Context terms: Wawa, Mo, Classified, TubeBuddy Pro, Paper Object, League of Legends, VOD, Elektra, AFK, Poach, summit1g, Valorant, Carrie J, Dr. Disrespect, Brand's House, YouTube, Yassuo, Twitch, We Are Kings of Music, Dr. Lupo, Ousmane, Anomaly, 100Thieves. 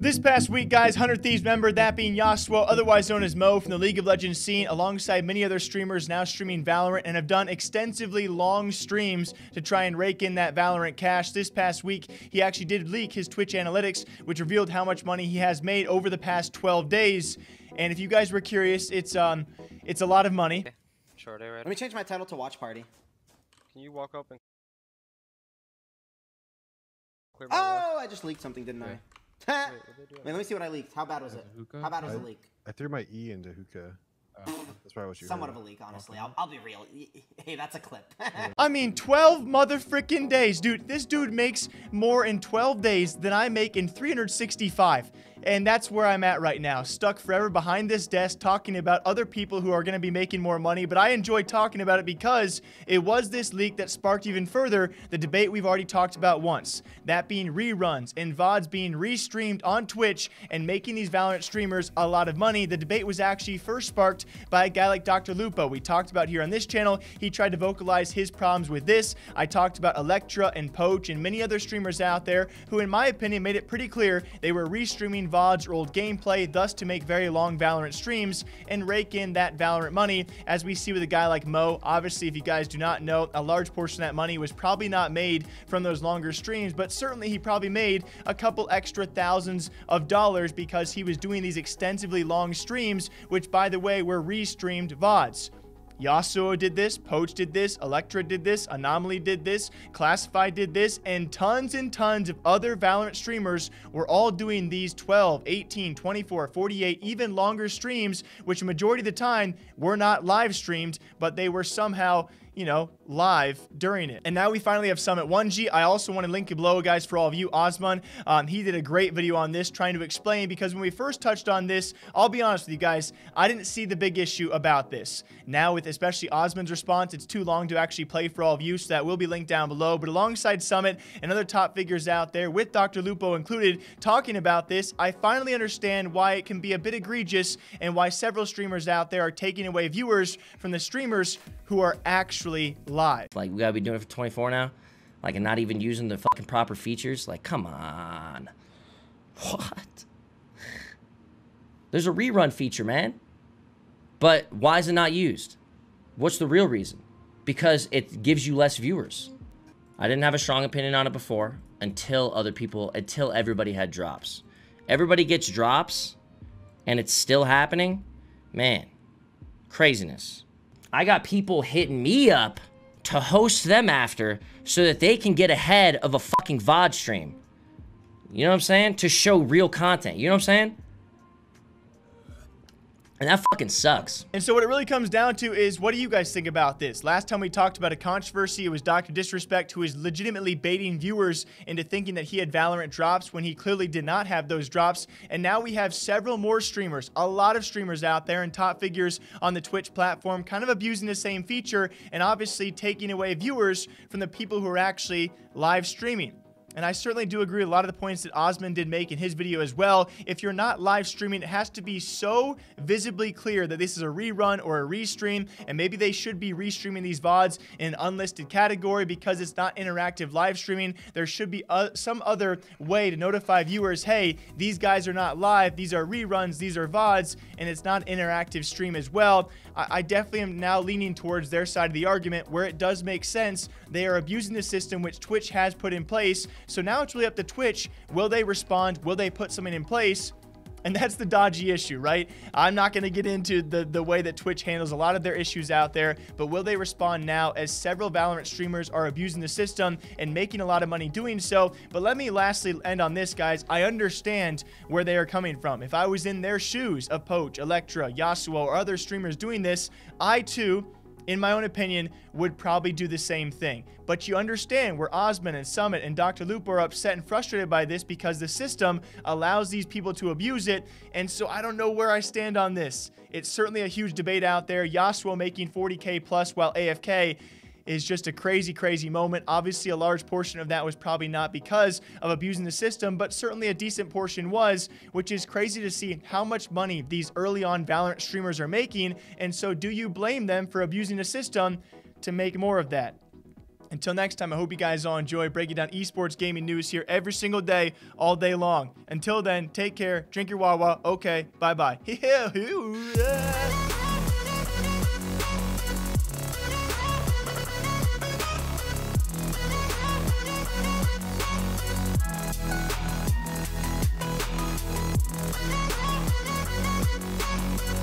This past week, guys, 100Thieves member, that being Yassuo, otherwise known as Mo from the League of Legends scene, alongside many other streamers now streaming Valorant and have done extensively long streams to try and rake in that Valorant cash. This past week, he actually did leak his Twitch analytics, which revealed how much money he has made over the past 12 days. And if you guys were curious, it's a lot of money. Short A, right? Let me change my title to Watch Party. Can you walk up and clear my wall? I just leaked something, didn't I? Wait, let me see what I leaked. How bad was it? How bad was the leak? I threw my E into hookah. That's probably what you somewhat heard of a leak, honestly. I'll be real. Hey, that's a clip. I mean, 12 motherfucking days, dude. This dude makes more in 12 days than I make in 365. And that's where I'm at right now. Stuck forever behind this desk talking about other people who are going to be making more money. But I enjoy talking about it because it was this leak that sparked even further the debate we've already talked about once. That being reruns and VODs being restreamed on Twitch and making these Valorant streamers a lot of money. The debate was actually first sparked by a guy like Dr. Lupo. We talked about here on this channel. He tried to vocalize his problems with this. I talked about Elektra and Poach and many other streamers out there who, in my opinion, made it pretty clear they were restreaming VODs or old gameplay, thus to make very long Valorant streams and rake in that Valorant money, as we see with a guy like Mo. Obviously, if you guys do not know, a large portion of that money was probably not made from those longer streams, but certainly he probably made a couple extra thousands of dollars because he was doing these extensively long streams, which, by the way, were restreamed VODs. Yassuo did this, Poach did this, Elektra did this, Anomaly did this, Classified did this, and tons of other Valorant streamers were all doing these 12, 18, 24, 48, even longer streams, which majority of the time were not live streamed, but they were somehow, you know, live during it. And now we finally have summit1g. I also want to link it below, guys, for all of you. Ousmane, he did a great video on this trying to explain, because when we first touched on this, I'll be honest with you guys, I didn't see the big issue about this. Now with especially Ousmane's response, it's too long to actually play for all of you, so that will be linked down below. But alongside Summit and other top figures out there, with Dr. Lupo included, talking about this, I finally understand why it can be a bit egregious and why several streamers out there are taking away viewers from the streamers who are actually live. Like, we gotta be doing it for 24 now, like, and not even using the fucking proper features. Like, come on. What? There's a rerun feature, man. But why is it not used? What's the real reason? Because it gives you less viewers. I didn't have a strong opinion on it before until everybody had drops. Everybody gets drops and it's still happening, man. Craziness. I got people hitting me up to host them after so that they can get ahead of a fucking VOD stream. You know what I'm saying? To show real content. You know what I'm saying? And that fucking sucks. And so what it really comes down to is, what do you guys think about this? Last time we talked about a controversy, it was Dr. Disrespect, who is legitimately baiting viewers into thinking that he had Valorant drops when he clearly did not have those drops. And now we have several more streamers, a lot of streamers out there and top figures on the Twitch platform, kind of abusing the same feature and obviously taking away viewers from the people who are actually live streaming. And I certainly do agree with a lot of the points that Ousmane did make in his video as well. If you're not live streaming, it has to be so visibly clear that this is a rerun or a restream, and maybe they should be restreaming these VODs in an unlisted category because it's not interactive live streaming. There should be some other way to notify viewers, hey, these guys are not live, these are reruns, these are VODs, and it's not an interactive stream as well. I definitely am now leaning towards their side of the argument, where it does make sense. They are abusing the system which Twitch has put in place. So now it's really up to Twitch. Will they respond? Will they put something in place? And that's the dodgy issue, right? I'm not going to get into the way that Twitch handles a lot of their issues out there, but will they respond now, as several Valorant streamers are abusing the system and making a lot of money doing so? But let me lastly end on this, guys. I understand where they are coming from. If I was in their shoes of Poach, Elektra, Yassuo, or other streamers doing this, I too, in my own opinion, would probably do the same thing. But you understand where Ousmane and Summit and Dr. Lupo are upset and frustrated by this, because the system allows these people to abuse it. And so I don't know where I stand on this. It's certainly a huge debate out there. Yassuo making 40K plus while AFK is just a crazy, crazy moment. Obviously, a large portion of that was probably not because of abusing the system, but certainly a decent portion was, which is crazy to see how much money these early on Valorant streamers are making. And so do you blame them for abusing the system to make more of that? Until next time, I hope you guys all enjoy breaking down esports gaming news here every single day, all day long. Until then, take care, drink your Wawa, okay, bye-bye.